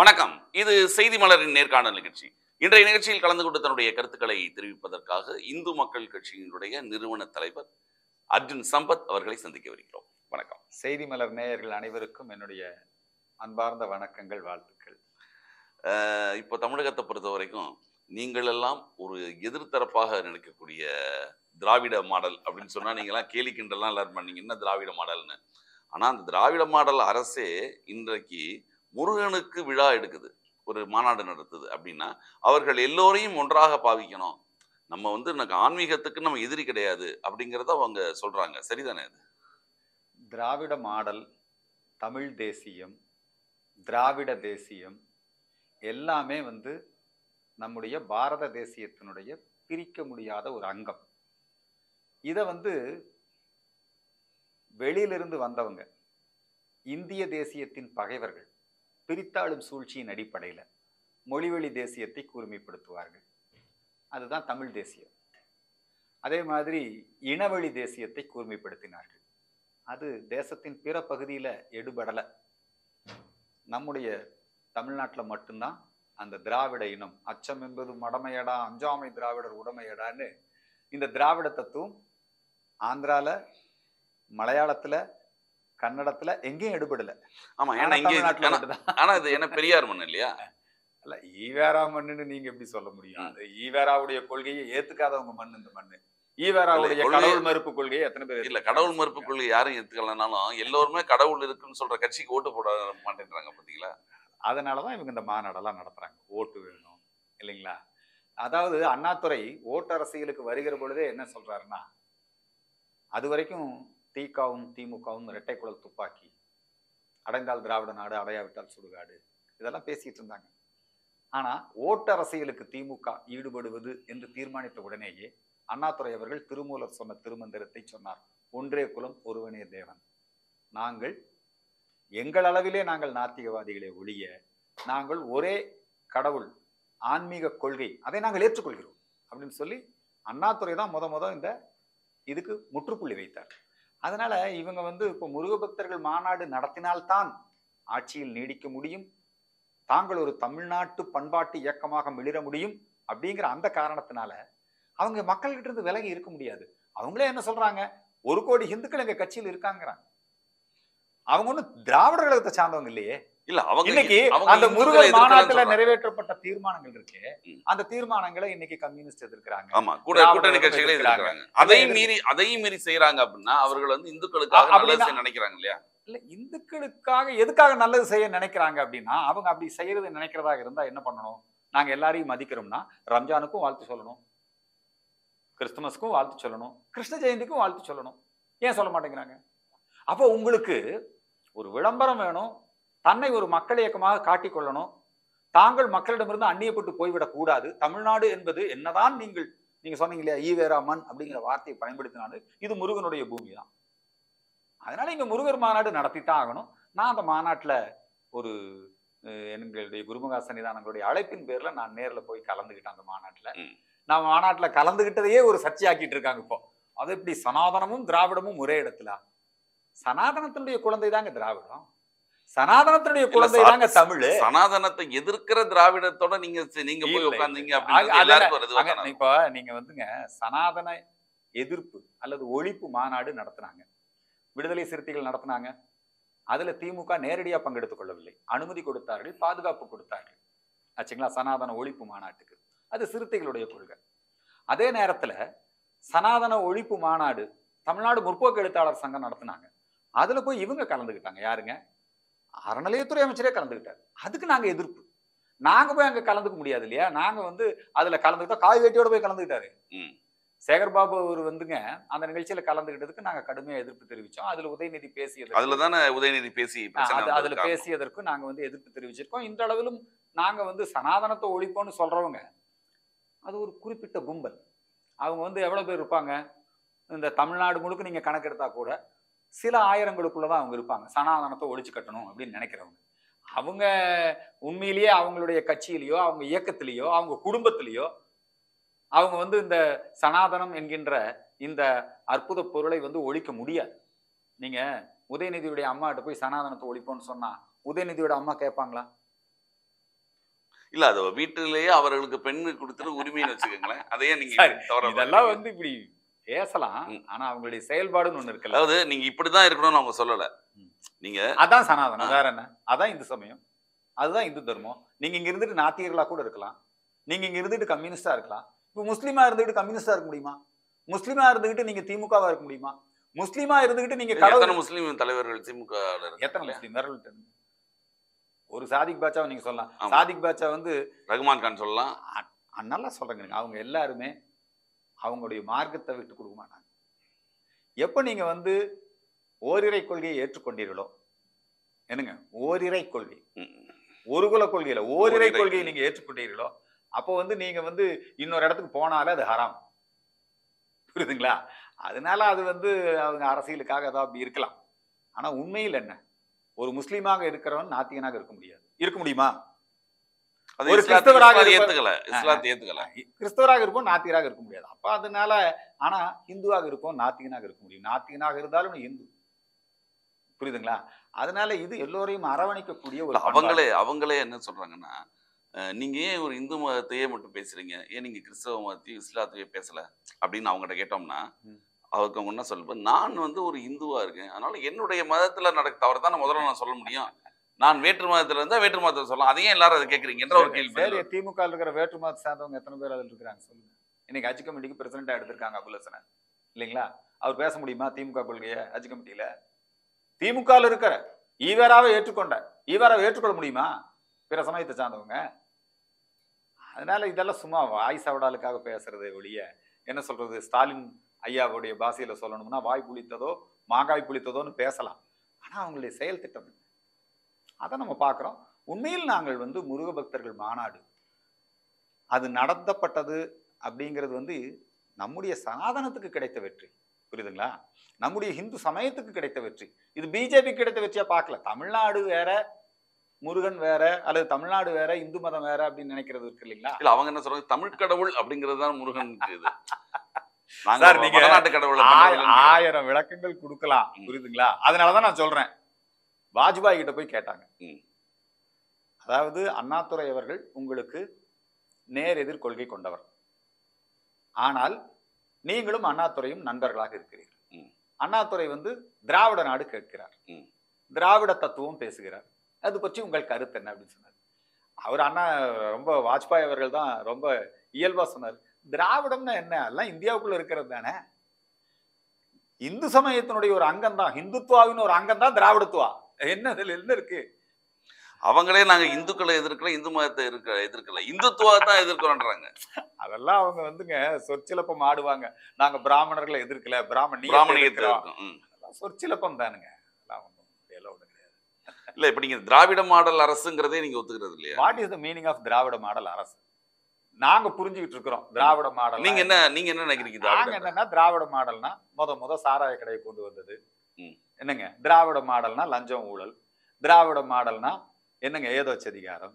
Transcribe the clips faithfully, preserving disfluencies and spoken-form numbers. வணக்கம். இது செய்தி மலரின் நேர்காணல் நிகழ்ச்சி. இன்றைய நிகழ்ச்சியில் கலந்து கொண்டு தன்னுடைய கருத்துக்களை தெரிவிப்பதற்காக இந்து மக்கள் கட்சியினுடைய நிறுவன தலைவர் அர்ஜுன் சம்பத் அவர்களை சந்திக்க வருகிறோம். வணக்கம். செய்தி மலர் நேயர்கள் அனைவருக்கும் என்னுடைய அன்பார்ந்த வணக்கங்கள், வாழ்த்துக்கள். இப்போ தமிழகத்தை பொறுத்த வரைக்கும் நீங்களெல்லாம் ஒரு எதிர்த்தரப்பாக நினைக்கக்கூடிய திராவிட மாடல் அப்படின்னு சொன்னால் நீங்கள்லாம் கேலி கிண்டெல்லாம் எல்லாரும் பண்ணீங்கன்னா திராவிட மாடல்னு. ஆனால் அந்த திராவிட மாடல் அரசே இன்றைக்கு முருகனுக்கு விழா எடுக்குது, ஒரு மாநாடு நடத்துது. அப்படின்னா அவர்கள் எல்லோரையும் ஒன்றாக பாவிக்கணும், நம்ம வந்து எனக்கு ஆன்மீகத்துக்கு நம்ம எதிரி கிடையாது அப்படிங்கிறத அவங்க சொல்கிறாங்க. சரிதானே? இது திராவிட மாடல், தமிழ் தேசியம், திராவிட தேசியம் எல்லாமே வந்து நம்முடைய பாரத தேசியத்தினுடைய பிரிக்க முடியாத ஒரு அங்கம். இதை வந்து வெளியிலிருந்து வந்தவங்க, இந்திய தேசியத்தின் பகைவர்கள் பிரித்தாளும் சூழ்ச்சியின் அடிப்படையில் மொழிவழி தேசியத்தை கூர்மைப்படுத்துவார்கள். அதுதான் தமிழ் தேசியம். அதே மாதிரி இனவழி தேசியத்தை கூர்மைப்படுத்தினார்கள். அது தேசத்தின் பிற பகுதியில் எடுபடலை. நம்முடைய தமிழ்நாட்டில் மட்டும்தான் அந்த திராவிட இனம், அச்சம் என்பது மடமையடா, அஞ்சாமை திராவிடர் உடமையடான்னு இந்த திராவிட தத்துவம் ஆந்திராவில், மலையாளத்தில், கன்னடத்தில் எங்கேயும் எடுபடலை. ஆமாம், ஏன்னா ஆனால் இது என்ன பெரியார் மண் இல்லையா? இல்லை, ஈவேரா மண்ணுன்னு நீங்கள் எப்படி சொல்ல முடியும்? அது ஈவேராவுடைய கொள்கையை ஏற்றுக்காதவங்க மண் இந்த மண். ஈவேராவுடைய கடவுள் மறுப்பு கொள்கையை எத்தனை பேர்? இல்லை, கடவுள் மறுப்பு கொள்கை யாரும் ஏற்றுக்கலனாலும் எல்லோருமே கடவுள் இருக்குன்னு சொல்கிற கட்சிக்கு ஓட்டு போட மாட்டேன்றாங்க, பார்த்தீங்களா? அதனால தான் இவங்க இந்த மாநாடெல்லாம் நடத்துகிறாங்க, ஓட்டு வேணும் இல்லைங்களா? அதாவது அண்ணாதுரை ஓட்டு அரசியலுக்கு வருகிற பொழுதே என்ன சொல்கிறாருன்னா, அது வரைக்கும் திகாவும் திமுகவும் இரட்டை குழல் துப்பாக்கி, அடைந்தால் திராவிட நாடு, அடையாவிட்டால் சுடுகாடு, இதெல்லாம் பேசிகிட்டு இருந்தாங்க. ஆனால் ஓட்டு அரசியலுக்கு திமுக ஈடுபடுவது என்று தீர்மானித்த உடனேயே அண்ணாதுரை அவர்கள் திருமூலர் சொன்ன திருமந்திரத்தை சொன்னார், ஒன்றே குலம் ஒருவனே தேவன். நாங்கள் எங்கள் அளவிலே நாங்கள் நாத்திகவாதிகளை ஒழிய, நாங்கள் ஒரே கடவுள் ஆன்மீக கொள்கை அதை நாங்கள் ஏற்றுக்கொள்கிறோம் அப்படின்னு சொல்லி அண்ணாதுரை தான் முத முத இந்த இதுக்கு முற்றுப்புள்ளி வைத்தார். அதனால் இவங்க வந்து இப்போ முருகபக்தர்கள் மாநாடு நடத்தினால்தான் ஆட்சியில் நீடிக்க முடியும், தாங்கள் ஒரு தமிழ்நாட்டு பண்பாட்டு இயக்கமாக மிளிர முடியும் அப்படிங்கிற அந்த காரணத்தினால அவங்க மக்கள்கிட்ட இருந்து விலகி இருக்க முடியாது. அவங்களே என்ன சொல்கிறாங்க, ஒரு கோடி இந்துக்கள் எங்கள் கட்சியில் இருக்காங்கிறாங்க. அவங்க ஒன்றும் திராவிட கழகத்தை சார்ந்தவங்க இல்லையே. இல்லை, அவங்க இன்னைக்கு அந்த முருகன் மாநாட்டில் நிறைவேற்றப்பட்ட தீர்மானங்கள் இருக்கு, அந்த தீர்மானங்களை இன்னைக்கு கம்யூனிஸ்ட் எதிர்க்கிறாங்க. ஆமா, கூட கூட்டணி கட்சிகளே எதிர்க்கிறாங்க. அதையும் மீறி அதையும் மீறி செய்யறாங்க அப்படின்னா அவர்கள் வந்து இந்துக்களுக்காக நல்லது செய்ய நினைக்கிறாங்க இல்லையா? இல்ல, இந்துக்களுக்காக எதுக்காக நல்லது செய்ய நினைக்கிறாங்க அப்படின்னா அவங்க அப்படி செய்யறது நினைக்கிறதா இருந்தா என்ன பண்ணணும்? நாங்க எல்லாரையும் மதிக்கிறோம்னா ரம்ஜானுக்கும் வாழ்த்து சொல்லணும், கிறிஸ்துமஸ்க்கும் வாழ்த்து சொல்லணும், கிருஷ்ண ஜெயந்திக்கும் வாழ்த்து சொல்லணும். ஏன் சொல்ல மாட்டேங்கிறாங்க? அப்போ உங்களுக்கு ஒரு விளம்பரம் வேணும், தன்னை ஒரு மக்கள் இயக்கமாக காட்டிக்கொள்ளணும், தாங்கள் மக்களிடமிருந்து அந்நியப்பட்டு போய்விடக்கூடாது. தமிழ்நாடு என்பது என்னதான் நீங்கள் நீங்க சொன்னீங்க இல்லையா, ஈவேரா மண் அப்படிங்கிற வார்த்தையை பயன்படுத்தினாலும் இது முருகனுடைய பூமி தான். அதனால இங்க முருகர் மாநாடு நடத்தி தான் ஆகணும். நான் அந்த மாநாட்டில் ஒரு எங்களுடைய குருமகா சன்னிதானங்களுடைய அழைப்பின் பேர்ல நான் நேரில் போய் கலந்துக்கிட்டேன். அந்த மாநாட்டில் நான் மாநாட்டில் கலந்துக்கிட்டதையே ஒரு சர்ச்சையாக்கிட்டு இருக்காங்க இப்போ. அது எப்படி சனாதனமும் திராவிடமும் ஒரே இடத்துல? சனாதனத்தினுடைய குழந்தை தாங்க திராவிடம், சனாதனத்தினுடைய குழந்தை தாங்க தமிழ். சனாதனத்தை எதிர்க்கிற திராவிடத்தோட நீங்க நீங்க போய் உட்கார்ந்தீங்க அப்படின்னு இப்ப நீங்க வந்துங்க சனாதன எதிர்ப்பு அல்லது ஒழிப்பு மாநாடு நடத்தினாங்க, விடுதலை சிறுத்தைகள் நடத்தினாங்க. அதுல திமுக நேரடியா பங்கெடுத்துக் கொள்ளவில்லை, அனுமதி கொடுத்தார்கள், பாதுகாப்பு கொடுத்தார்கள். ஆச்சுங்களா, சனாதன ஒழிப்பு மாநாட்டுக்கு அது சிறுத்தைகளுடைய கொள்கை. அதே நேரத்துல சனாதன ஒழிப்பு மாநாடு தமிழ்நாடு முற்போக்கு எழுத்தாளர் சங்கம் நடத்தினாங்க, அதுல போய் இவங்க கலந்துக்கிட்டாங்க. யாருங்க? அறநிலையத்துறை அமைச்சரே கலந்துக்கிட்டார். அதுக்கு நாங்கள் எதிர்ப்பு, நாங்கள் போய் அங்கே கலந்துக்க முடியாது இல்லையா? நாங்கள் வந்து அதில் கலந்துக்கிட்டோம், காய் வேட்டியோடு போய் கலந்துக்கிட்டாரு சேகர் பாபு அவர் வந்துங்க. அந்த நிகழ்ச்சியில் கலந்துக்கிட்டதுக்கு நாங்கள் கடுமையாக எதிர்ப்பு தெரிவித்தோம். அதில் உதயநிதி பேசியது, அதில் தானே உதயநிதி பேசி அதில் பேசியதற்கும் நாங்கள் வந்து எதிர்ப்பு தெரிவிச்சிருக்கோம். இந்த அளவிலும் நாங்கள் வந்து சனாதனத்தை ஒழிப்போம்னு சொல்கிறவங்க அது ஒரு குறிப்பிட்ட கும்பல். அவங்க வந்து எவ்வளோ பேர் இருப்பாங்க? இந்த தமிழ்நாடு முழுக்க நீங்கள் கணக்கெடுத்தா கூட சில ஆயிரங்களுக்குள்ள தான் அவங்க இருப்பாங்க, சனாதனத்தை ஒழிச்சு கட்டணும் அப்படின்னு நினைக்கிறவங்க. அவங்க உண்மையிலேயே அவங்களுடைய கட்சியிலேயோ அவங்க இயக்கத்திலேயோ அவங்க குடும்பத்திலேயோ அவங்க வந்து இந்த சனாதனம் என்கின்ற இந்த அற்புத பொருளை வந்து ஒழிக்க முடியாது. நீங்கள் உதயநிதியுடைய அம்மாட்ட போய் சனாதனத்தை ஒழிப்போன்னு சொன்னால் உதயநிதியோட அம்மா கேட்பாங்களா? இல்ல அது வீட்டிலேயே அவர்களுக்கு பெண்ணு கொடுத்துட்டு உரிமைன்னு வச்சுக்கோங்களேன். அதையே நீங்க இதெல்லாம் வந்து இப்படி பேசலாம், ஆனா அவங்களுடைய செயல்பாடுன்னு ஒண்ணு இருக்குல்ல, அதாவது நீங்க இப்படிதான் இருக்கணும்னு அவங்க சொல்லல. நீங்க அதான் சனாதனம், வேற என்ன, அதான் இந்து சமயம், அதுதான் இந்து தர்மம். நீங்க இங்க இருந்துட்டு நாத்திகர்களா கூட இருக்கலாம், நீங்க இங்க இருந்துட்டு கம்யூனிஸ்டா இருக்கலாம். இப்போ முஸ்லீமா இருந்துகிட்டு கம்யூனிஸ்டா இருக்க முடியுமா? முஸ்லீமா இருந்துகிட்டு நீங்க திமுகவா இருக்க முடியுமா? முஸ்லீமா இருந்துகிட்டு நீங்க முஸ்லீம் தலைவர்கள் திமுக எத்தனை ஒரு சாதிக் பாட்சா நீங்க சொல்லலாம், சாதிக் பாட்சா வந்து ரகுமான் கான் சொல்லலாம், நல்லா சொல்றேங்க. அவங்க எல்லாருமே அவங்களுடைய மார்க்கத்தை விட்டு கொடுக்க மாட்டாங்க. எப்போ நீங்க வந்து ஓரிரை கொள்கையை ஏற்றுக்கொண்டீர்களோ, என்னங்க ஓரிரை கொள்கை, ஒரு குல கொள்கையில ஓரிரை கொள்கையை நீங்க ஏற்றுக்கொண்டீர்களோ, அப்போ வந்து நீங்க வந்து இன்னொரு இடத்துக்கு போனாலே அது ஹராம், புரியுதுங்களா? அதனால அது வந்து அவங்க அரசியலுக்காக ஏதாவது அப்படி இருக்கலாம். ஆனா உண்மையில் என்ன, ஒரு முஸ்லீமாக இருக்கிறவன் நாத்திகனாக இருக்க முடியாது, இருக்க முடியுமா? ஒரு கிறிஸ்தவராக ஏத்துக்கல, இஸ்லாத்தை ஏத்துக்கல, கிறிஸ்தவராக இருப்போம் நாத்திகராக இருக்க முடியாது. அப்ப அதனால ஆனா இந்துவாக இருப்போம் நாத்திகனாக இருக்க முடியும், நாத்திகனாக இருந்தாலும் இந்து, புரியுதுங்களா? அதனால இது எல்லோரையும் அரவணைக்கக்கூடிய ஒரு அவங்களே அவங்களே என்ன சொல்றாங்கன்னா, நீங்க ஏன் ஒரு இந்து மதத்தையே மட்டும் பேசுறீங்க, ஏன் நீங்க கிறிஸ்தவ மதத்தையும் இஸ்லாத்தையே பேசல அப்படின்னு அவங்ககிட்ட கேட்டோம்னா, அவருக்கு அவங்க என்ன சொல்லுவேன், நான் வந்து ஒரு இந்துவா இருக்கேன், அதனால என்னுடைய மதத்துல நடக்க தவறு தான் முதல்ல நான் சொல்ல முடியும். நான் வேற்று மதத்துல இருந்தா வேற்று மதத்தை சொல்லலாம், அதையே எல்லாரும் அதை கேட்கறீங்கன்ற ஒரு கேள்வி. திமுக இருக்கிற வேற்று மதத்தை சார்ந்தவங்க எத்தனை பேர் அதில் இருக்கிறாங்க சொல்லுங்க. இன்னைக்கு அஜி கமிட்டிக்கு பிரசிடண்டா எடுத்திருக்காங்க அபுலசனை, இல்லைங்களா? அவர் பேச முடியுமா திமுக கொள்கைய? அஜி கமிட்டியில திமுக இருக்கிற ஈவேராவை ஏற்றுக்கொண்ட ஈவேராவை ஏற்றுக்கொள்ள முடியுமா பிற சமயத்தை சார்ந்தவங்க? அதனால இதெல்லாம் சும்மா வாய் சவடாலுக்காக பேசுறது ஒழிய, என்ன சொல்றது, ஸ்டாலின் ஐயாவுடைய பாஷையில சொல்லணும்னா வாய் புளித்ததோ மாங்காய் புளித்ததோன்னு பேசலாம். ஆனா அவங்களுடைய செயல் திட்டம் என்ன, அதை நம்ம பார்க்குறோம். உண்மையில் நாங்கள் வந்து முருக பக்தர்கள் மாநாடு அது நடத்தப்பட்டது அப்படிங்கிறது வந்து நம்முடைய சனாதனத்துக்கு கிடைத்த வெற்றி, புரியுதுங்களா? நம்முடைய ஹிந்து சமயத்துக்கு கிடைத்த வெற்றி. இது பிஜேபி கிடைத்த வெற்றியா பார்க்கல. தமிழ்நாடு வேற, முருகன் வேற, அல்லது தமிழ்நாடு வேற, இந்து மதம் வேற அப்படின்னு நினைக்கிறது இருக்கு, இல்லைங்களா? இல்ல அவங்க என்ன சொல்றாங்க, தமிழ் கடவுள் அப்படிங்கிறது தான் முருகன். ஆயிரம் விளக்கங்கள் கொடுக்கலாம், புரியுதுங்களா? அதனாலதான் நான் சொல்றேன், வாஜ்பாய் கிட்ட போய் கேட்டாங்க, அதாவது அண்ணாதுரை அவர்கள் உங்களுக்கு நேர் எதிர் கொள்கை கொண்டவர், ஆனால் நீங்களும் அண்ணாதுரையும் நண்பர்களாக இருக்கிறீர்கள். அண்ணாதுரை வந்து திராவிட நாடு கேட்கிறார், திராவிட தத்துவம் பேசுகிறார், அது பற்றி உங்கள் கருத்து என்ன அப்படின்னு சொன்னார். அவர் அண்ணா ரொம்ப வாஜ்பாய் அவர்கள் தான் ரொம்ப இயல்பா சொன்னார், திராவிடம்னா என்ன, எல்லாம் இந்தியாவுக்குள்ள இருக்கிறது தானே, இந்து சமயத்தினுடைய ஒரு அங்கம் தான், ஹிந்துத்துவாவின் ஒரு அங்கம் தான் திராவிடத்துவா, என்ன அதுல என்ன இருக்கு? அவங்களே நாங்க இந்துக்களை எதிர்க்கல, இந்து மதத்தை எதிர்க்க எதிர்க்கல, இந்துத்துவா தான் எதிர்க்கிறோன்றாங்க. அதெல்லாம் அவங்க வந்துங்க சொற்சிலப்பம் ஆடுவாங்க, நாங்க பிராமணர்களை எதிர்க்கல, பிராமணி எதிர்க்கிறோம், சொற்சிலப்பம் தானுங்க. இல்ல இப்ப நீங்க திராவிட மாடல் அரசுங்கிறதே நீங்க ஒத்துக்கிறது இல்லையா? What is the meaning of Dravida model அரசு? நாங்க புரிஞ்சுக்கிட்டு இருக்கிறோம் திராவிட மாடல். நீங்க என்ன நீங்க என்ன நினைக்கிறீங்க? நாங்க என்னன்னா திராவிட மாடல்னா முத முத சாராய கடையை கொண்டு வந்தது என்னங்க, திராவிட மாடல்னா லஞ்சம் ஊழல், திராவிட மாடல்னா என்னங்க ஏதோச்ச அதிகாரம்,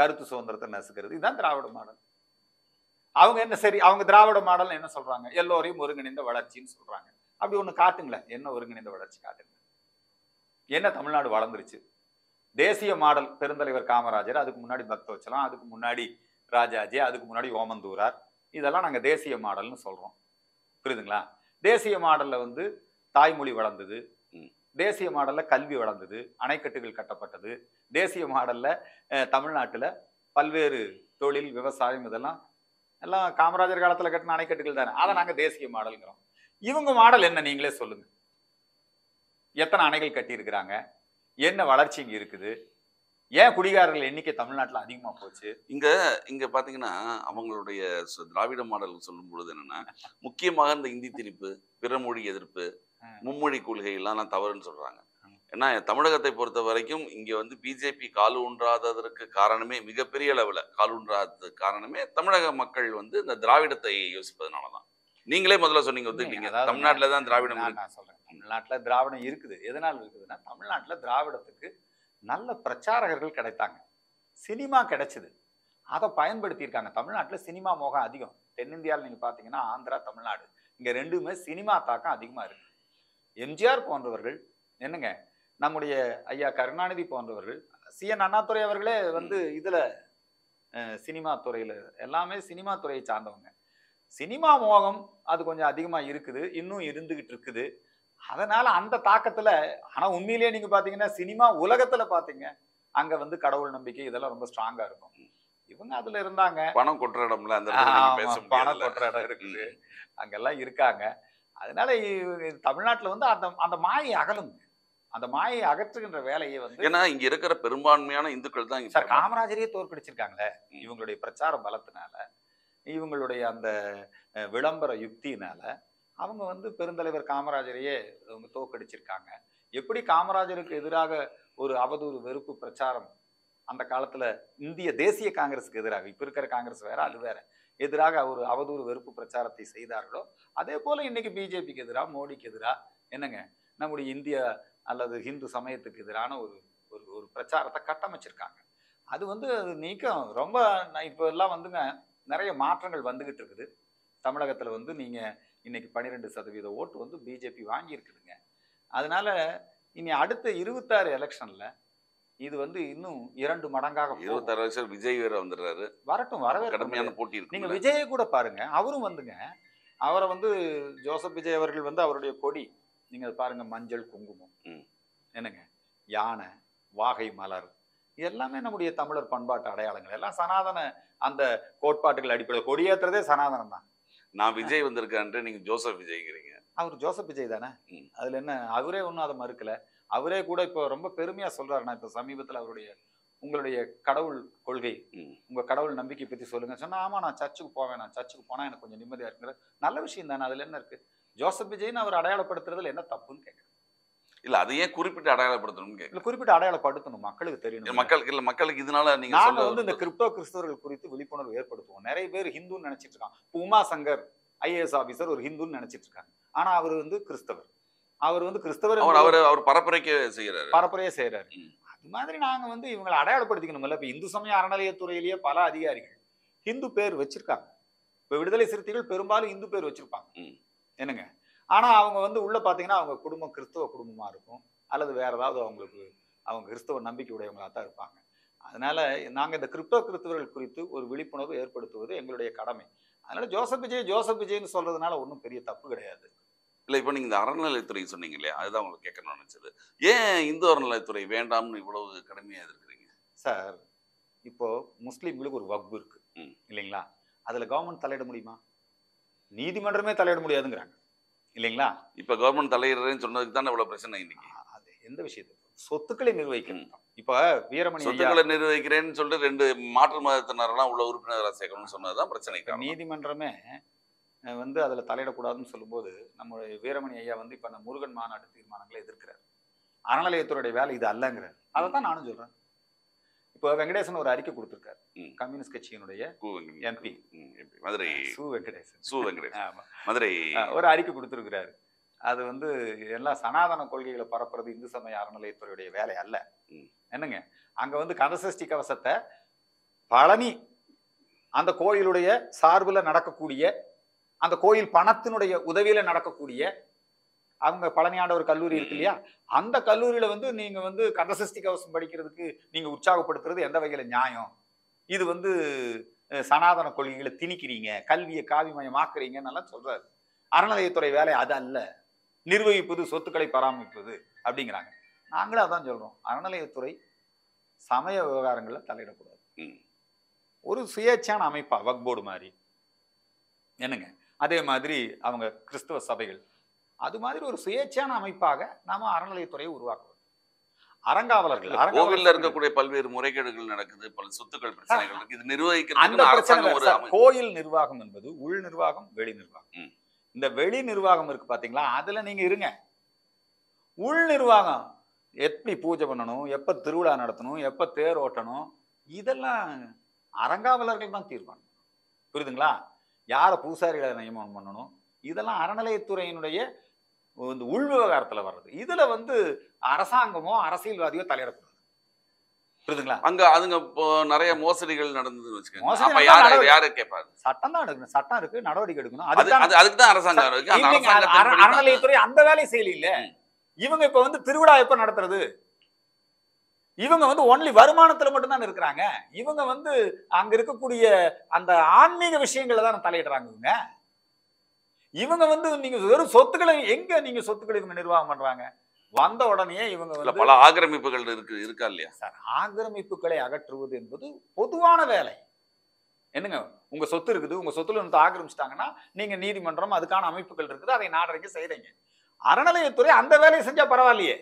கருத்து சுதந்திரத்தை நசுக்கிறது, இதுதான் திராவிட மாடல். அவங்க என்ன சரி, அவங்க திராவிட மாடல் என்ன சொல்றாங்க, எல்லோரையும் ஒருங்கிணைந்த வளர்ச்சின்னு சொல்றாங்க. அப்படி ஒண்ணு காட்டுங்களேன், என்ன ஒருங்கிணைந்த வளர்ச்சி காட்டுங்க, என்ன தமிழ்நாடு வளர்ந்துருச்சு? தேசிய மாடல் பெருந்தலைவர் காமராஜர், அதுக்கு முன்னாடி பக்தவச்சலம், அதுக்கு முன்னாடி ராஜாஜி, அதுக்கு முன்னாடி ஓமந்தூரார், இதெல்லாம் நாங்கள் தேசிய மாடல்னு சொல்கிறோம், புரியுதுங்களா? தேசிய மாடலில் வந்து தாய்மொழி வளர்ந்தது, தேசிய மாடலில் கல்வி வளர்ந்தது, அணைக்கட்டுகள் கட்டப்பட்டது, தேசிய மாடலில் தமிழ்நாட்டில் பல்வேறு தொழில் விவசாயம் இதெல்லாம் எல்லாம் காமராஜர் காலத்தில் கட்டின அணைக்கட்டுகள் தானே, அதை நாங்கள் தேசிய மாடலுங்கிறோம். இவங்க மாடல் என்ன நீங்களே சொல்லுங்கள், எத்தனை அணைகள் கட்டியிருக்கிறாங்க, என்ன வளர்ச்சி இங்கே இருக்குது, ஏன் குடிகாரர்கள் எண்ணிக்கை தமிழ்நாட்டில் அதிகமாக போச்சு? இங்கே இங்கே பார்த்தீங்கன்னா அவங்களுடைய திராவிட மாடல் சொல்லும் பொழுது என்னன்னா, முக்கியமாக இந்த இந்தி திணிப்பு, பிறமொழி எதிர்ப்பு, மும்மொழி கொள்கையெல்லாம் நான் தவறுன்னு சொல்கிறாங்க. ஏன்னா தமிழகத்தை பொறுத்த வரைக்கும் இங்கே வந்து பிஜேபி கால் ஊன்றாததற்கு காரணமே, மிகப்பெரிய அளவில் கால் ஊன்றாதது காரணமே தமிழக மக்கள் வந்து இந்த திராவிடத்தை யோசிப்பதனால தான். நீங்களே முதல்ல சொன்னீங்க, ஒத்துக்கிட்டீங்க தமிழ்நாட்டில் தான் திராவிடம். நான் சொல்கிறேன் தமிழ்நாட்டில் திராவிடம் இருக்குது. எதனால் இருக்குதுன்னா, தமிழ்நாட்டில் திராவிடத்துக்கு நல்ல பிரச்சாரகர்கள் கிடைத்தாங்க, சினிமா கிடைச்சிது, அதை பயன்படுத்தியிருக்காங்க. தமிழ்நாட்டில் சினிமா மோகம் அதிகம். தென்னிந்தியாவில் நீங்கள் பார்த்தீங்கன்னா ஆந்திரா, தமிழ்நாடு, இங்கே ரெண்டுமே சினிமா தாக்கம் அதிகமாக இருக்குது. எம்ஜிஆர் போன்றவர்கள் என்னங்க, நம்முடைய ஐயா கருணாநிதி போன்றவர்கள், சி என் அண்ணாதுரை அவர்களே வந்து இதில் சினிமா துறையில் எல்லாமே சினிமா துறையை சார்ந்தவங்க. சினிமா மோகம் அது கொஞ்சம் அதிகமாக இருக்குது, இன்னும் இருந்துகிட்டு இருக்குது. அதனால் அந்த தாக்கத்தில், ஆனால் உண்மையிலேயே நீங்கள் பார்த்தீங்கன்னா சினிமா உலகத்தில் பார்த்தீங்க அங்கே வந்து கடவுள் நம்பிக்கை இதெல்லாம் ரொம்ப ஸ்ட்ராங்காக இருக்கும். இவங்க அதில் இருந்தாங்க, பணம் கொட்டுற இடம்ல அந்த பணம் கொட்டுற இடம் இருக்குது, அங்கெல்லாம் இருக்காங்க. அதனால தமிழ்நாட்டில் வந்து அந்த அந்த மாயை அகலும், அந்த மாயை அகற்றுகின்ற வேலையை வந்து, ஏன்னா இங்கே இருக்கிற பெரும்பான்மையான இந்துக்கள் தான். சார், காமராஜரையே தோற்கடிச்சிருக்காங்களே இவங்களுடைய பிரச்சார பலத்தினால, இவங்களுடைய அந்த விளம்பர யுக்தியினால அவங்க வந்து பெருந்தலைவர் காமராஜரையே அவங்க தோற்கடிச்சிருக்காங்க. எப்படி காமராஜருக்கு எதிராக ஒரு அவதூறு வெறுப்பு பிரச்சாரம் அந்த காலத்தில் இந்திய தேசிய காங்கிரஸுக்கு எதிராக, இப்போ இருக்கிற காங்கிரஸ் வேற அது வேற, எதிராக ஒரு அவதூறு வெறுப்பு பிரச்சாரத்தை செய்தார்களோ அதே போல் இன்றைக்கி பிஜேபிக்கு எதிராக, மோடிக்கு எதிராக என்னங்க நம்முடைய இந்திய அல்லது ஹிந்து சமயத்துக்கு எதிரான ஒரு ஒரு பிரச்சாரத்தை கட்டமைச்சிருக்காங்க. அது வந்து அது நீக்கம் ரொம்ப இப்போ எல்லாம் வந்துங்க நிறைய மாற்றங்கள் வந்துக்கிட்டு இருக்குது. தமிழகத்தில் வந்து நீங்கள் இன்றைக்கி பன்னிரெண்டு சதவீத ஓட்டு வந்து பிஜேபி வாங்கியிருக்குதுங்க. அதனால் இனி அடுத்த இருபத்தாறு எலெக்ஷனில் இது வந்து இன்னும் இரண்டு மடங்காக போகும். விஜய் வேற வந்துடுறாரு, வரட்டும், வரவே கடுமையான போட்டி இருக்கு. நீங்கள் விஜயை கூட பாருங்க, அவரும் வந்துங்க, அவரை வந்து ஜோசப் விஜய் அவர்கள் வந்து அவருடைய கொடி நீங்கள் பாருங்க, மஞ்சள் குங்குமம் என்னங்க, யானை, வாகை மலர், எல்லாமே நம்முடைய தமிழர் பண்பாட்டு அடையாளங்கள், எல்லாம் சனாதன அந்த கோட்பாட்டுகள் அடிப்படையில் கொடியேற்றுறதே சனாதனம் தான். நான் விஜய் வந்திருக்கேன், நீங்கள் ஜோசப் விஜய்ங்கிறீங்க, அவர் ஜோசப் விஜய் தானே, அதில் என்ன, அவரே ஒன்றும் அதை மறுக்கலை. அவரே கூட இப்போ ரொம்ப பெருமையாக சொல்கிறார். நான் இப்போ சமீபத்தில் அவருடைய உங்களுடைய கடவுள் கொள்கை, உங்கள் கடவுள் நம்பிக்கை பற்றி சொல்லுங்கன்னு சொன்னால், ஆமாம் நான் சர்ச்சுக்கு போவேன், நான் சர்ச்சுக்கு போனால் எனக்கு கொஞ்சம் நிம்மதியாக இருக்குங்கிற நல்ல விஷயம் தானே, அதில் என்ன இருக்குது? ஜோசப் விஜய்னு அவர் அடையாளப்படுத்துறதுல என்ன தப்புன்னு கேட்குறேன். இல்லை, அது ஏன் குறிப்பிட்டு அடையாளப்படுத்தணும் கேட்கல, குறிப்பிட்டு அடையாளப்படுத்தணும், மக்களுக்கு தெரியணும். மக்களுக்கு இல்லை, மக்களுக்கு இதனால நீங்கள் நாங்கள் வந்து இந்த கிரிப்டோ கிறிஸ்தவர்கள் குறித்து விழிப்புணர்வு ஏற்படுத்துவோம். நிறைய பேர் ஹிந்துன்னு நினச்சிட்டு இருக்காங்க. இப்போ உமா சங்கர் ஐஏஎஸ் ஆஃபீஸர் ஒரு ஹிந்துன்னு நினச்சிட்டு இருக்காங்க, ஆனால் அவர் வந்து கிறிஸ்தவர், அவர் வந்து கிறிஸ்தவர், அவர் அவர் பரப்புரைக்கே செய்கிறார், பரப்புரையே செய்கிறார். அது மாதிரி நாங்கள் வந்து இவங்களை அடையாளப்படுத்திக்கணும்ல. இப்போ இந்து சமய அறநிலையத்துறையிலேயே பல அதிகாரிகள் ஹிந்து பேர் வச்சிருக்காங்க. இப்போ விடுதலை சிறுத்தைகள் பெரும்பாலும் இந்து பேர் வச்சிருப்பாங்க என்னங்க, ஆனால் அவங்க வந்து உள்ளே பார்த்தீங்கன்னா அவங்க குடும்பம் கிறிஸ்தவ குடும்பமாக இருக்கும், அல்லது வேறு ஏதாவது அவங்களுக்கு அவங்க கிறிஸ்தவ நம்பிக்கை உடையவங்களாக தான் இருப்பாங்க. அதனால் நாங்கள் இந்த கிரிப்டோ கிறிஸ்தவர்கள் குறித்து ஒரு விழிப்புணர்வு ஏற்படுத்துவது எங்களுடைய கடமை. அதனால் ஜோசப் விஜய் ஜோசப் விஜய்னு சொல்கிறதுனால ஒன்றும் பெரிய தப்பு கிடையாது. இல்லை, இப்போ நீங்கள் இந்த அறநிலையத்துறை சொன்னீங்க இல்லையா, அதுதான் உங்களுக்கு கேட்கணும்னு நினச்சது. ஏன் இந்து அறநிலையத்துறை வேண்டாம்னு இவ்வளவு கடுமையாக இருக்கிறீங்க? சார், இப்போது முஸ்லீம்களுக்கு ஒரு வக்பு இருக்குது இல்லைங்களா, அதில் கவர்மெண்ட் தலையிட முடியுமா? நீதிமன்றமே தலையிட முடியாதுங்கிறாங்க இல்லைங்களா. இப்போ கவர்மெண்ட் தலையிடுறேன்னு சொன்னதுக்கு தானே இவ்வளோ பிரச்சனை இன்னைக்கு. அது எந்த விஷயத்து சொத்துக்களை நிர்வகிக்கணும். இப்போ வீரமணி சொத்துக்களை நிர்வகிக்கிறேன்னு சொல்லிட்டு ரெண்டு மாற்று மதத்தினரெல்லாம் உள்ள உறுப்பினராக சேர்க்கணும்னு சொன்னது தான் பிரச்சனை. நீதிமன்றமே வந்து அதில் தலையிடக்கூடாதுன்னு சொல்லும்போது நம்மளுடைய வீரமணி ஐயா வந்து இப்போ நம்ம முருகன் மாநாட்டு தீர்மானங்களை எதிர்க்கிறார். அறநிலையத்துறையுடைய வேலை இது அல்லங்கிறார். அதை தான் நானும் சொல்கிறேன். இப்போ வெங்கடேசன் ஒரு அறிக்கை கொடுத்துருக்காரு, கம்யூனிஸ்ட் கட்சியினுடைய எம்பி மதுரை சு வெங்கடேசன் சு வெங்கடேசன் மதுரை ஒரு அறிக்கை கொடுத்துருக்கிறாரு. அது வந்து எல்லா சனாதன கொள்கைகளை பரப்புறது இந்து சமய அறநிலையத்துறையுடைய வேலை அல்ல என்னங்க. அங்கே வந்து கந்தசஷ்டி கவசத்தை பழனி அந்த கோயிலுடைய சார்பில் நடக்கக்கூடிய, அந்த கோயில் பணத்தினுடைய உதவியில் நடக்கக்கூடிய, அவங்க பழனியாண்ட ஒரு கல்லூரி இருக்கு இல்லையா, அந்த கல்லூரியில் வந்து நீங்கள் வந்து கந்தசஷ்டி கவசம் படிக்கிறதுக்கு நீங்கள் உற்சாகப்படுத்துறது எந்த வகையில் நியாயம்? இது வந்து சனாதன கொள்கைகளை திணிக்கிறீங்க, கல்வியை காவிமயமாக்குறீங்கன்னு எல்லாம் சொல்கிறாரு. அறநிலையத்துறை வேலை அது அல்ல, நிர்வகிப்பது சொத்துக்களை பராமரிப்பது அப்படிங்கிறாங்க. நாங்களும் அதான் சொல்கிறோம், அறநிலையத்துறை சமய விவகாரங்களில் தலையிடக்கூடாது. ஒரு சுயேட்சான அமைப்பா வக்போர்டு மாதிரி என்னங்க, அதே மாதிரி அவங்க கிறிஸ்தவ சபைகள், அது மாதிரி ஒரு சுயேட்சான அமைப்பாக நாம் அறநிலையத்துறையை உருவாக்குவோம். அறங்காவலர்கள் கோவிலில் இருக்கக்கூடிய பல்வேறு முறைகேடுகள் நடக்குது, பல சொத்துக்கள் பிரச்சனைகள், இது நிர்வகிக்கிறது. கோயில் நிர்வாகம் என்பது உள் நிர்வாகம், வெளி நிர்வாகம். இந்த வெளி நிர்வாகம் இருக்கு பாத்தீங்களா, அதுல நீங்க இருங்க. உள் நிர்வாகம் எப்படி பூஜை பண்ணணும், எப்ப திருவிழா நடத்தணும், எப்ப தேர் ஓட்டணும், இதெல்லாம் அறங்காவலர்கள் தான் தீர்மானம். புரியுதுங்களா? யாரை பூசாரிகளை நியமனம் பண்ணணும், இதெல்லாம் அறநிலையத்துறையினுடைய இந்த உள் விவகாரத்தில் வர்றது. இதில் வந்து அரசாங்கமோ அரசியல்வாதியோ தலையிடக்கூடாது. புரியுதுங்களா? அங்கே அதுங்க இப்போ நிறைய மோசடிகள் நடந்ததுன்னு வச்சுக்கோங்க, யாரை கேட்பாரு? சட்டம் தான் எடுக்கணும், சட்டம் இருக்கு, நடவடிக்கை எடுக்கணும். அதுக்கு தான் அரசாங்கம் இருக்கு. அறநிலையத்துறை அந்த வேலையை செய்யல. இவங்க இப்போ வந்து திருவிழா எப்போ நடத்துறது, இவங்க வந்து ஒன்லி வருமானத்துல மட்டும்தான் இருக்கிறாங்க. இவங்க வந்து அங்க இருக்கக்கூடிய அந்த ஆன்மீக விஷயங்களை தான் தலையிடுறாங்க. இவங்க வந்து நீங்க வெறும் சொத்துக்களை எங்க நீங்க சொத்துக்களை இவங்க நிர்வாகம் பண்றாங்க. வந்த உடனே இவங்க பல ஆக்கிரமிப்புகள் இருக்கு இருக்கா இல்லையா சார்? ஆக்கிரமிப்புகளை அகற்றுவது என்பது பொதுவான வேலை. என்னங்க, உங்க சொத்து இருக்குது, உங்க சொத்துல வந்து ஆக்கிரமிச்சிட்டாங்கன்னா நீங்க நீதிமன்றம் அதுக்கான அமைப்புகள் இருக்குது, அதை நாடறைக்கு செய்யறீங்க. அறநிலையத்துறை அந்த வேலையை செஞ்சா பரவாயில்லையே,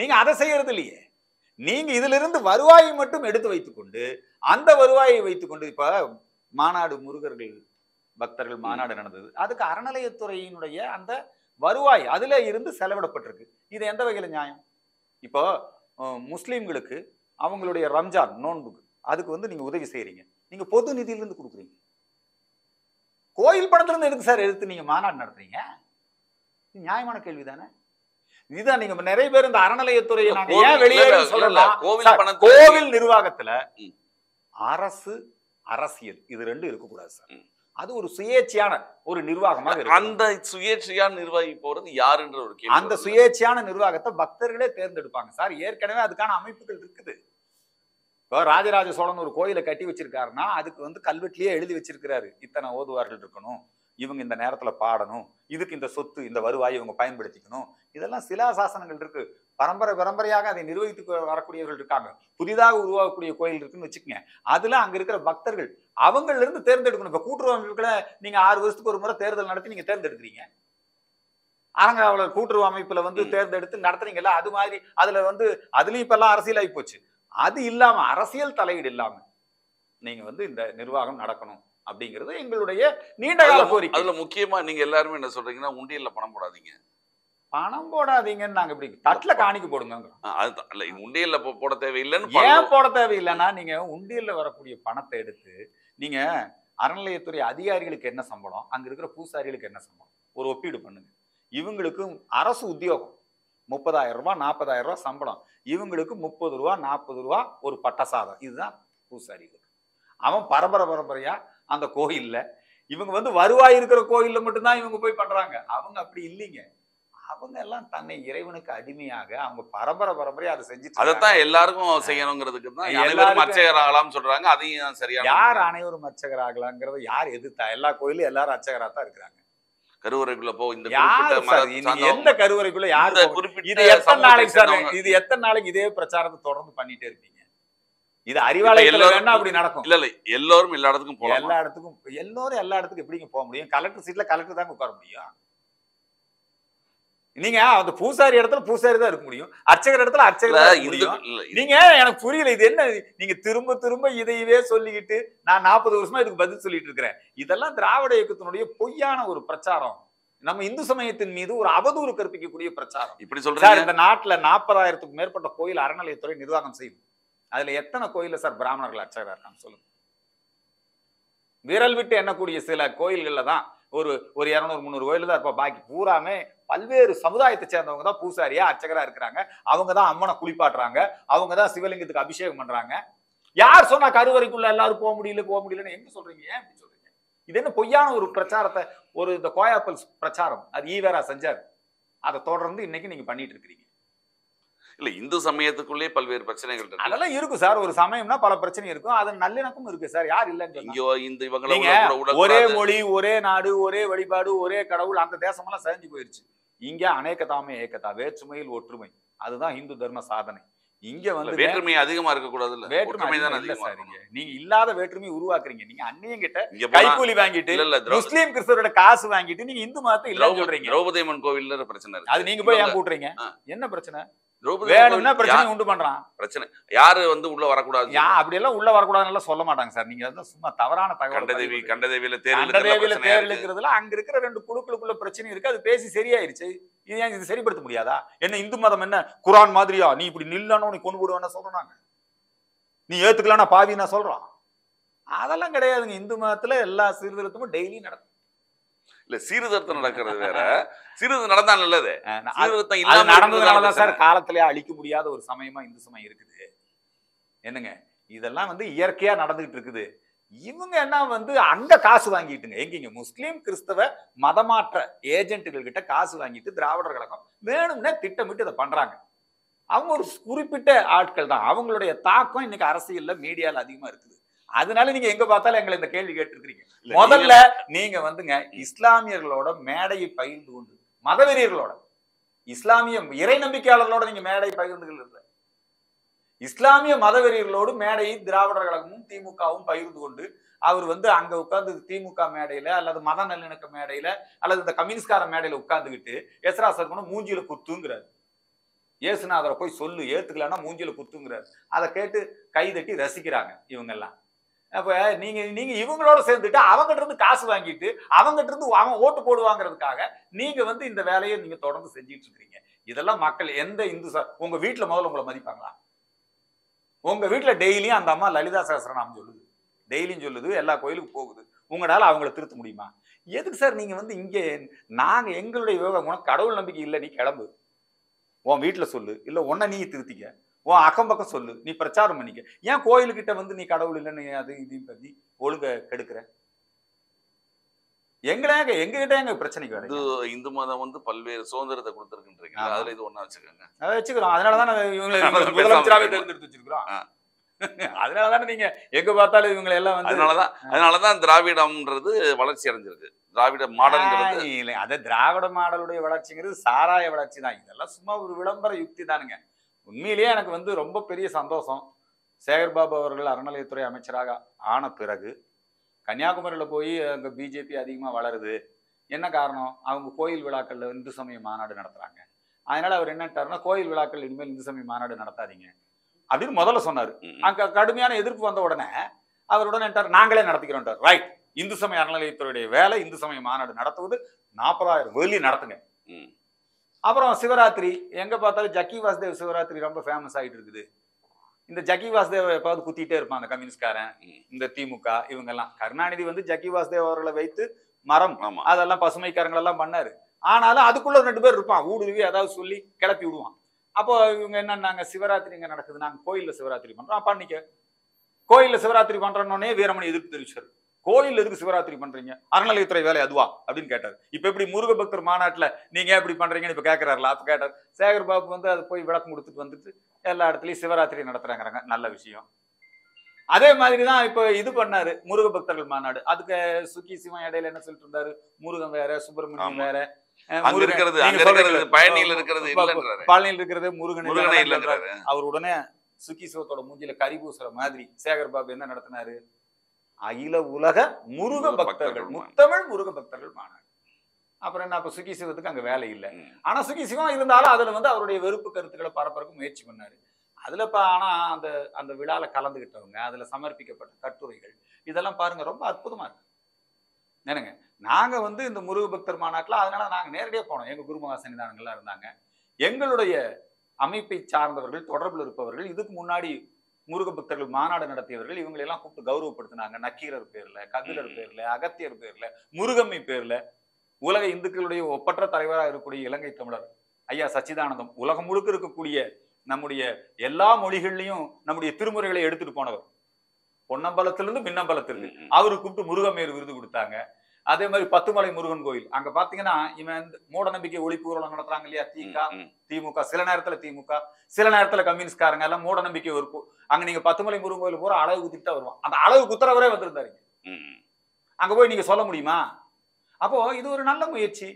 நீங்க அதை செய்யறது இல்லையே. நீங்க இதுல இருந்து வருவாயை மட்டும் எடுத்து வைத்துக்கொண்டு அந்த வருவாயை வைத்துக்கொண்டு இப்ப மாநாடு முருகர்கள் பக்தர்கள் மாநாடு நடந்தது, அதுக்கு அறநிலையத்துறையினுடைய அந்த வருவாய் அதுல இருந்து செலவிடப்பட்டிருக்கு. இது எந்த வகையில நியாயம்? இப்போ முஸ்லீம்களுக்கு அவங்களுடைய ரம்ஜான் நோன்புக்கு அதுக்கு வந்து நீங்க உதவி செய்யறீங்க, நீங்க பொது நிதியிலிருந்து கொடுக்குறீங்க. கோயில் பணத்துல இருந்து எதுக்கு சார் எடுத்து நீங்க மாநாடு நடத்துறீங்க? நியாயமான கேள்வி தானே. இதுதான் நீங்க நிறைய பேர் இந்த அறநிலையத்துறை கோவில் நிர்வாகத்துல அரசு அரசியல் இது ரெண்டு இருக்கக்கூடாது சார். அது ஒரு சுயேட்சையான ஒரு நிர்வாகமாக, அந்த சுயேட்சையான நிர்வாகி போறது யாருன்ற ஒரு கேள்வி. அந்த சுயேட்சையான நிர்வாகத்தை பக்தர்களே தேர்ந்தெடுப்பாங்க சார். ஏற்கனவே அதுக்கான அமைப்புகள் இருக்குது. இப்போ ராஜராஜ சோழன் ஒரு கோயிலை கட்டி வச்சிருக்காருன்னா அதுக்கு வந்து கல்வெட்டிலேயே எழுதி வச்சிருக்கிறாரு, இத்தனை ஓதுவார்கள் இருக்கணும், இவங்க இந்த நேரத்துல பாடணும், இதுக்கு இந்த சொத்து இந்த வருவாயை இவங்க பயன்படுத்திக்கணும். இதெல்லாம் சிலா சாசனங்கள் இருக்கு. பரம்பரை பரம்பரையாக அதை நிர்வகித்து வரக்கூடியவர்கள் இருக்காங்க. புதிதாக உருவாகக்கூடிய கோயில் இருக்குன்னு வச்சுக்கோங்க, அதுல அங்க இருக்கிற பக்தர்கள் அவங்கள்ல இருந்து தேர்ந்தெடுக்கணும். இப்ப கூட்டுறவு அமைப்புகளை நீங்க ஆறு வருஷத்துக்கு ஒரு முறை தேர்தல் நடத்தி நீங்க தேர்ந்தெடுக்கிறீங்க. அரங்காவலர் கூட்டுறவு அமைப்புல வந்து தேர்ந்தெடுத்து நடத்துறீங்கல்ல, அது மாதிரி அதுல வந்து அதுலயும் இப்ப எல்லாம் அரசியல் ஆகி போச்சு. அது இல்லாம அரசியல் தலையீடு இல்லாம நீங்க வந்து இந்த நிர்வாகம் நடக்கணும் அப்படிங்கிறது எங்களுடைய நீண்ட கால கோரிக்கை. அதுல முக்கியமா நீங்க எல்லாருமே என்ன சொல்றீங்கன்னா, உண்டியல்ல பணம் போடாதீங்க, பணம் போடாதீங்கன்னு நாங்க இப்படி தட்டுல காணிக்க போடுங்க. உண்டியல்ல போட தேவையில்லைன்னு ஏன் போட தேவையில்லைன்னா, நீங்க உண்டியல்ல வரக்கூடிய பணத்தை எடுத்து நீங்க அறநிலையத்துறை அதிகாரிகளுக்கு என்ன சம்பளம், அங்க இருக்கிற பூசாரிகளுக்கு என்ன சம்பளம் ஒரு ஒப்பீடு பண்ணுங்க. இவங்களுக்கும் அரசு உத்தியோகம் முப்பதாயிரம் ரூபாய் நாற்பதாயிரம் ரூபாய் சம்பளம், இவங்களுக்கு முப்பது ரூபா நாற்பது ரூபா ஒரு பட்டசாதம். இதுதான் பூசாரிகள். அவன் பரம்பரை பரம்பரையா அந்த கோயில்ல, இவங்க வந்து வருவாய் இருக்கிற கோயில்ல மட்டும்தான் இவங்க போய் பண்றாங்க. அவங்க அப்படி இல்லைங்க. அவங்க எல்லாம் தன்னை இறைவனுக்கு அடிமையாக அவங்க பரம்பரை பரம்பரையா அதை செஞ்சு அதைத்தான் எல்லாருக்கும் செய்யணுங்கிறதுக்கு தான் எல்லாரும் அர்ச்சகராகலாம் சொல்றாங்க. அதையும் சரியா யார் அனைவரும் அர்ச்சகராகலாங்கிறத யார் எதிர்த்தா? எல்லா கோயிலும் எல்லாரும் அர்ச்சகரா தான் இருக்கிறாங்க. கருவறைக்குள்ள போ, இந்த எந்த கருவறைக்குள்ள யாரு குறிப்பிட்ட இது எத்தனை நாளைக்கு சார், இது எத்தனை நாளைக்கு இதே பிரச்சாரத்தை தொடர்ந்து பண்ணிட்டே இருப்பீங்க? இது அறிவாலயத்துல வேணா அப்படி நடக்கும் இல்ல? இல்ல எல்லாரும் எல்லா இடத்துக்கும் போகலாம். எல்லா இடத்துக்கும் எல்லாரும் எல்லா இடத்துக்கும் எப்படிங்க போக முடியும்? கலெக்டர் சீட்ல கலெக்டர் தாங்க உட்கார முடியும். நீங்க அந்த பூசாரி இடத்துல பூசாரி தான் இருக்க முடியும், அர்ச்சகர் இடத்துல அர்ச்சகர். நீங்க எனக்கு புரியல, இது என்ன நீங்க திரும்ப திரும்ப இதையவே சொல்லிக்கிட்டு நான் நாற்பது வருஷமா இதுக்கு பதில் சொல்லிட்டு இருக்கிறேன். இதெல்லாம் திராவிட இயக்கத்தினுடைய பொய்யான ஒரு பிரச்சாரம், நம்ம இந்து சமயத்தின் மீது ஒரு அவதூறு கற்பிக்கக்கூடிய பிரச்சாரம். இப்படி சொல்றாரு, இந்த நாட்டுல நாற்பதாயிரத்துக்கு மேற்பட்ட கோயில் அறநிலையத்துறை நிர்வாகம் செய்யுது. அதுல எத்தனை கோயில்ல சார் பிராமணர்கள் அர்ச்சகரா இருக்கான்னு சொல்லுங்க. விரல் விட்டு எண்ணக்கூடிய சில கோயில்கள்ல தான் ஒரு ஒரு இரநூறு முந்நூறு கோயில் தான் இருப்பா. பாக்கி பூராமே பல்வேறு சமுதாயத்தை சேர்ந்தவங்க தான் பூசாரியா அர்ச்சகரா இருக்கிறாங்க. அவங்க தான் அம்மனை குளிப்பாட்டுறாங்க, அவங்க தான் சிவலிங்கத்துக்கு அபிஷேகம் பண்றாங்க. யார் சொன்னா கருவறைக்குள்ள எல்லாரும் போக முடியல போக முடியலன்னு எங்க சொல்றீங்க? ஏன் அப்படி சொல்றீங்க? இது என்ன பொய்யான ஒரு பிரச்சாரத்தை, ஒரு இந்த கோயாப்பல் பிரச்சாரம் அது ஈவேரா செஞ்சாரு, அதை தொடர்ந்து இன்னைக்கு நீங்க பண்ணிட்டு இருக்கிறீங்க. இல்ல இந்து சமயத்துக்குள்ளே பல்வேறு பிரச்சனைகள் அதெல்லாம் இருக்கும் சார். ஒரு சமயம்னா பல பிரச்சனை இருக்கும், அது நல்லிணக்கம் இருக்கு சார். யார் இல்லைன்னு ஒரே மொழி ஒரே நாடு ஒரே வழிபாடு ஒரே கடவுள் அந்த தேசம் எல்லாம் சரிஞ்சு போயிருச்சு. இங்க அநேகதாமே ஏகதா, வேற்றுமையில் ஒற்றுமை, அதுதான் இந்து தர்ம சாதனை. இங்க வந்து வேற்றுமை அதிகமா இருக்க கூடாது இல்ல? வேற்றுமை தான் அதிகமா இருக்கு. நீங்க இல்லாத வேற்றுமையை உருவாக்குறீங்க. நீங்க அன்னியங்கிட்ட கைகூலி வாங்கிட்டு, முஸ்லீம் கிறிஸ்தவரோட காசு வாங்கிட்டு நீங்க இந்து மதத்தை இல்ல சொல்றீங்க. திரௌபதி அம்மன் கோவில்ல பிரச்சனை இருக்கு, அது நீங்க போய் ஏன் கூட்டுறீங்க? என்ன பிரச்சனை? வேணும்னா பிரச்சனை உண்டு பண்றான். பிரச்சனை யாரு வந்து உள்ள வரக்கூடாது, அப்படி எல்லாம் உள்ள வரக்கூடாதுன்னு சொல்ல மாட்டாங்க சார். நீங்க சும்மா தவறான தகவல். கண்டதேவியில தேர் இழுக்கிறதுல அங்க இருக்கிற ரெண்டு குழுக்களுக்குள்ள பிரச்சனை இருக்கு, அது பேசி சரியாயிருச்சு. இது சரிப்படுத்த முடியாதா? என்ன இந்து மதம் என்ன குரான் மாதிரியா? நீ இப்படி நில்லானோ நீ கொண்டு போடுவான்னு சொல்றாங்க, நீ ஏத்துக்கலாம்னா பாவி நான் சொல்றான். அதெல்லாம் கிடையாதுங்க. இந்து மதத்துல எல்லா சீர்திருத்தமும் டெய்லி நடக்கும். இல்ல சீர்திருத்தம் நடக்கிறது வேற, சீர்திருத்தம் நடந்தா நல்லது. சீர்திருத்தம் நடந்ததுனாலதான் சார் காலத்திலே அழிக்க முடியாத ஒரு சமயமா இந்து சமயம் இருக்குது. என்னங்க இதெல்லாம் வந்து இயற்கையா நடந்துகிட்டு இருக்குது. இவங்க என்ன வந்து அங்க காசு வாங்கிட்டுங்க, எங்கீங்க முஸ்லீம் கிறிஸ்தவ மதமாற்ற ஏஜென்ட்டுகள் கிட்ட காசு வாங்கிட்டு திராவிடர் கழகம் வேணும்னா திட்டமிட்டு இதை பண்றாங்க. அவங்க ஒரு குறிப்பிட்ட ஆட்கள் தான். அவங்களுடைய தாக்கம் இன்னைக்கு அரசியல்ல மீடியால அதிகமா இருக்குது. அதனால நீங்க எங்க பார்த்தாலும் எங்களை இந்த கேள்வி கேட்டிருக்கிறீங்க. முதல்ல நீங்க வந்துங்க இஸ்லாமியர்களோட மேடையை பகிர்ந்து கொண்டு மதவெறியர்களோட இஸ்லாமிய இறை நம்பிக்கையாளர்களோட நீங்க மேடையை பகிர்ந்து இஸ்லாமிய மதவெறியர்களோடு மேடையை திராவிடர் கழகமும் திமுகவும் பகிர்ந்து கொண்டு அவர் வந்து அங்க உட்கார்ந்து திமுக மேடையில அல்லது மத நல்லிணக்க மேடையில அல்லது இந்த கம்யூனிஸ்ட்கார மேடையில உட்கார்ந்துக்கிட்டு எஸ்ராசர்கனும் மூஞ்சியில குத்துங்கிறார். ஏசுநாதரை போய் சொல்லு, ஏத்துக்கலன்னா மூஞ்சியில குத்துங்கிறார். அதை கேட்டு கைதட்டி ரசிக்கிறாங்க இவங்கெல்லாம். அப்ப நீங்க நீங்க இவங்களோட சேர்ந்துட்டு அவங்ககிட்ட இருந்து காசு வாங்கிட்டு அவங்ககிட்ட இருந்து அவங்க ஓட்டு போடுவாங்கிறதுக்காக நீங்க வந்து இந்த வேலையை நீங்க தொடர்ந்து செஞ்சுட்டு இருக்கிறீங்க. இதெல்லாம் மக்கள் எந்த இந்து சார் உங்க வீட்டுல முதல்ல உங்களை மதிப்பாங்களா? உங்க வீட்டுல டெய்லியும் அந்த அம்மா லலிதா சகஸ்ரநாமம் சொல்லுது, டெய்லியும் சொல்லுது, எல்லா கோயிலுக்கும் போகுது. உங்களால அவங்கள திருத்த முடியுமா? எதுக்கு சார் நீங்க வந்து இங்க நாங்க எங்களுடைய விவகாரம் கடவுள் நம்பிக்கை இல்லை, நீ கிளம்பு, உன் வீட்டுல சொல்லு, இல்ல உன்னை நீ திருத்திக்க, உன் அக்கம் பக்கம் சொல்லு, நீ பிரச்சாரம் பண்ணிக்க. ஏன் கோயிலுக்கிட்ட வந்து நீ கடவுள் இல்லைன்னு அது இதையும் பத்தி ஒழுங்க கெடுக்கிற? எங்கடாங்க எங்ககிட்ட எங்க பிரச்சனைக்கு வருது? இந்து மதம் வந்து பல்வேறு சுதந்திரத்தை கொடுத்துருக்குன்றீங்க, அதுல இது ஒண்ணா வச்சுக்கோங்க, அதை வச்சுக்கிறோம். அதனாலதான் இவங்களை முதலமைச்சராகவே தேர்ந்தெடுத்து வச்சிருக்கிறோம். அதனாலதானே நீங்க எங்க பார்த்தாலும் இவங்களை எல்லாம் வந்து அதனாலதான் அதனாலதான் திராவிடம்ன்றது வளர்ச்சி அடைஞ்சிருக்கு. திராவிட மாடல் இல்லை, அதை திராவிட மாடலுடைய வளர்ச்சிங்கிறது சாராய வளர்ச்சி தான். இதெல்லாம் சும்மா ஒரு விளம்பர யுக்தி தானுங்க. உண்மையிலேயே எனக்கு வந்து ரொம்ப பெரிய சந்தோஷம். சேகர் பாபு அவர்கள் அறநிலையத்துறை அமைச்சராக ஆன பிறகு கன்னியாகுமரியில் போய் அங்கே பிஜேபி அதிகமாக வளருது. என்ன காரணம்? அவங்க கோயில் விழாக்களில் இந்து சமய மாநாடு நடத்துகிறாங்க. அதனால் அவர் என்னட்டாருன்னா கோயில் விழாக்கள் இனிமேல் இந்து சமய மாநாடு நடத்தாதீங்க அப்படின்னு முதல்ல சொன்னார். அங்கே கடுமையான எதிர்ப்பு வந்த உடனே அவருடன் என்ட்டார், நாங்களே நடத்திக்கிறோம்ட்டார். ரைட், இந்து சமய அறநிலையத்துறையுடைய வேலை இந்து சமய மாநாடு நடத்துவது, நாற்பதாயிரம் வெளியே நடத்துங்க. அப்புறம் சிவராத்திரி எங்கே பார்த்தாலும் ஜக்கி வாசுதேவ் சிவராத்திரி ரொம்ப ஃபேமஸ் ஆகிட்டு இருக்குது. இந்த ஜக்கி வாசுதேவ் எப்பாவது குத்திட்டே இருப்பான் அந்த கம்யூனிஸ்ட்காரன், இந்த திமுக இவங்கெல்லாம். கருணாநிதி வந்து ஜக்கி வாசுதேவ் அவர்களை வைத்து மரம் அதெல்லாம் பசுமைக்காரங்களெல்லாம் பண்ணாரு. ஆனாலும் அதுக்குள்ள ரெண்டு பேர் இருப்பான், ஊடுருவி ஏதாவது சொல்லி கிளப்பி விடுவான். அப்போ இவங்க என்னன்னாங்க, சிவராத்திரி இங்கே நடக்குது, நாங்கள் கோயிலில் சிவராத்திரி பண்ணுறோம் பண்ணிக்க. கோயிலில் சிவராத்திரி பண்ணுறோன்னே வீரமணி எதிர்ப்பு தெரிவிச்சார். கோயில் எதுக்கு சிவராத்திரி பண்றீங்க? அறநிலையத்துறை வேலை அதுவா அப்படின்னு கேட்டார். இப்ப எப்படி முருக பக்தர் மாநாட்டில் நீங்க எப்படி பண்றீங்கன்னு இப்ப கேட்கிறாருல, அப்ப கேட்டார். சேகர் பாபு வந்து அது போய் விளக்கம் கொடுத்துட்டு வந்துட்டு எல்லா இடத்துலயும் சிவராத்திரி நடத்துறாங்கிறாங்க, நல்ல விஷயம். அதே மாதிரிதான் இப்ப இது பண்ணாரு முருக பக்தர்கள் மாநாடு. அதுக்கு சுக்கி சிவன் இடையில என்ன சொல்லிட்டு இருந்தாரு, முருகன் வேற சுப்பிரமணியம் வேற, பழனியில் இருக்கிறது முருகன் இல்லைன்றாரு. அவர் உடனே சுக்கி சிவத்தோட மூஞ்சில கறி பூசுற மாதிரி சேகர் பாபு என்ன நடத்தினாரு, அகில உலக முருக பக்தர்கள் முத்தமிழ் முருக பக்தர்கள் மாநாடு. அப்புறம் என்ன, அப்ப சுக்கி சிவத்துக்கு அங்க வேலை இல்லை. ஆனா சுக்கி சிவம் இருந்தாலும் அதுல வந்து அவருடைய வெறுப்பு கருத்துக்களை பரப்பறதுக்கு முயற்சி பண்ணாரு. அதுல இப்ப ஆனா அந்த அந்த விழால கலந்துகிட்டவங்க அதுல சமர்ப்பிக்கப்பட்ட கட்டுரைகள் இதெல்லாம் பாருங்க, ரொம்ப அற்புதமா இருக்கு. என்னங்க, நாங்க வந்து இந்த முருக பக்தர் மாநாட்டில் அதனால நாங்க நேரடியாக போனோம். எங்க குருமகா சன்னிதானங்கள்லாம் இருந்தாங்க. எங்களுடைய அமைப்பை சார்ந்தவர்கள், தொடர்பில் இருப்பவர்கள், இதுக்கு முன்னாடி முருக பக்தர்கள் மாநாடு நடத்தியவர்கள், இவங்களெல்லாம் கூப்பிட்டு கௌரவப்படுத்தினாங்க. நக்கீரர் பேர்ல, கபிலர் பேர்ல, அகத்தியர் பேர்ல, முருகம்மை பேர்ல. உலக இந்துக்களுடைய ஒப்பற்ற தலைவராக இருக்கக்கூடிய இலங்கை தமிழர் ஐயா சச்சிதானந்தம், உலகம் முழுக்க இருக்கக்கூடிய நம்முடைய எல்லா மொழிகள்லையும் நம்முடைய திருமுறைகளை எடுத்துட்டு போனவர், பொன்னம்பலத்திலிருந்து பின்னம்பலத்திலிருந்து, அவரு கூப்பிட்டு முருகமேர் விருது கொடுத்தாங்க. அதே மாதிரி பத்துமலை முருகன் கோயில் அங்க பாத்தீங்கன்னா இவன் மூட நம்பிக்கை ஒழிப்பு ஊர்வலம் நடத்துறாங்க இல்லையா, திக திமுக சில நேரத்துல திமுக சில நேரத்துல கம்யூனிஸ்ட்காரங்க எல்லாம் மூட நம்பிக்கை இருக்கும். அங்க நீங்க பத்துமலை முருகன் கோயில் பூரா அளவு குத்திட்டு வருவான். அந்த அளவு குத்துறவரே வந்திருந்தாருங்க. அங்க போய் நீங்க சொல்ல முடியுமா? அப்போ இது ஒரு நல்ல முயற்சி.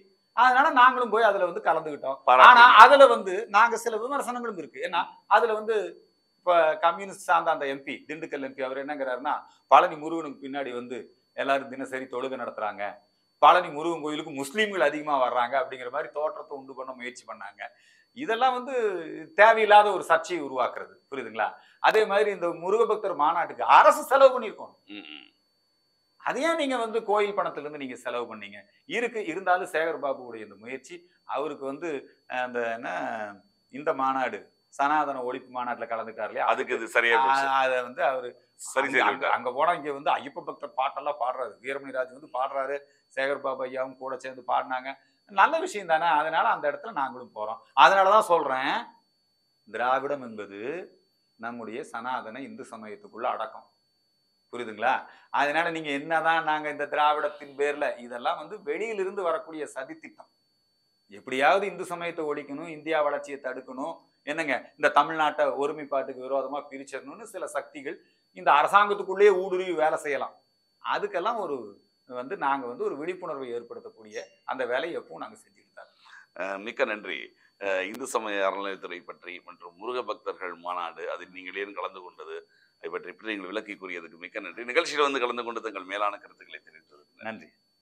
அதனால நாங்களும் போய் அதுல வந்து கலந்துகிட்டோம். ஆனா அதுல வந்து நாங்க சில விமர்சனங்களும் இருக்கு. ஏன்னா அதுல வந்து இப்ப கம்யூனிஸ்ட் சார்ந்த அந்த எம்பி, திண்டுக்கல் எம்பி, அவர் என்னங்கிறாருன்னா பழனி முருகனுக்கு பின்னாடி வந்து எல்லாரும் தினசரி தொழுகை நடத்துறாங்க, பழனி முருகன் கோயிலுக்கு முஸ்லீம்கள் அதிகமாக வர்றாங்க அப்படிங்கிற மாதிரி தோற்றத்தை உண்டு பண்ண முயற்சி பண்ணாங்க. இதெல்லாம் வந்து தேவையில்லாத ஒரு சர்ச்சையை உருவாக்குறது, புரியுதுங்களா? அதே மாதிரி இந்த முருக பக்தர் மாநாட்டுக்கு அரசு செலவு பண்ணியிருக்கணும். அதையே நீங்க வந்து கோயில் பணத்திலிருந்து நீங்க செலவு பண்ணீங்க இருக்கு. இருந்தாலும் சேகர் பாபுடைய இந்த முயற்சி அவருக்கு வந்து அந்த என்ன இந்த மாநாடு சனாதன ஒழிப்பு மாநாட்டில் கலந்துக்காரு இல்லையா, அதுக்கு இது சரியா அதை வந்து அவரு சரி அங்க போனா இங்க வந்து ஐயப்ப பக்தர் பாட்டெல்லாம் பாடுறாரு, வீரமணி ராஜ் வந்து பாடுறாரு, சேகர் பாபு ஐயாவும் கூட சேர்ந்து பாடினாங்க. நல்ல விஷயம் தானே. அதனால அந்த இடத்துல நாங்களும் போறோம். அதனாலதான் சொல்றேன், திராவிடம் என்பது நம்முடைய சனாதன இந்து சமயத்துக்குள்ள அடக்கம், புரியுதுங்களா? அதனால நீங்க என்னதான் நாங்க இந்த திராவிடத்தின் பேர்ல இதெல்லாம் வந்து வெளியிலிருந்து வரக்கூடிய சதித்திட்டம், எப்படியாவது இந்து சமயத்தை ஒழிக்கணும், இந்தியா வளர்ச்சியை தடுக்கணும், என்னங்க இந்த தமிழ்நாட்டை ஒருமைப்பாட்டுக்கு விரோதமா பிரிச்சிடணும்னு சில சக்திகள் இந்த அரசாங்கத்துக்குள்ளேயே ஊடுருவி வேலை செய்யலாம். அதுக்கெல்லாம் ஒரு வந்து நாங்க வந்து ஒரு விழிப்புணர்வை ஏற்படுத்தக்கூடிய அந்த வேலையை எப்பவும் நாங்க செஞ்சுக்கிட்டோம். மிக்க நன்றி. இந்து சமய அறநிலையத்துறை பற்றி மற்றும் முருக பக்தர்கள் மாநாடு அதில் நீங்கள் ஏன் கலந்து கொண்டது அதை பற்றி நீங்கள் விளக்கி கூறியதுக்கு மிக்க நன்றி. நிகழ்ச்சியில் வந்து கலந்து கொண்டு தங்கள் மேலான கருத்துக்களை தெரிவித்ததுக்கு நன்றி.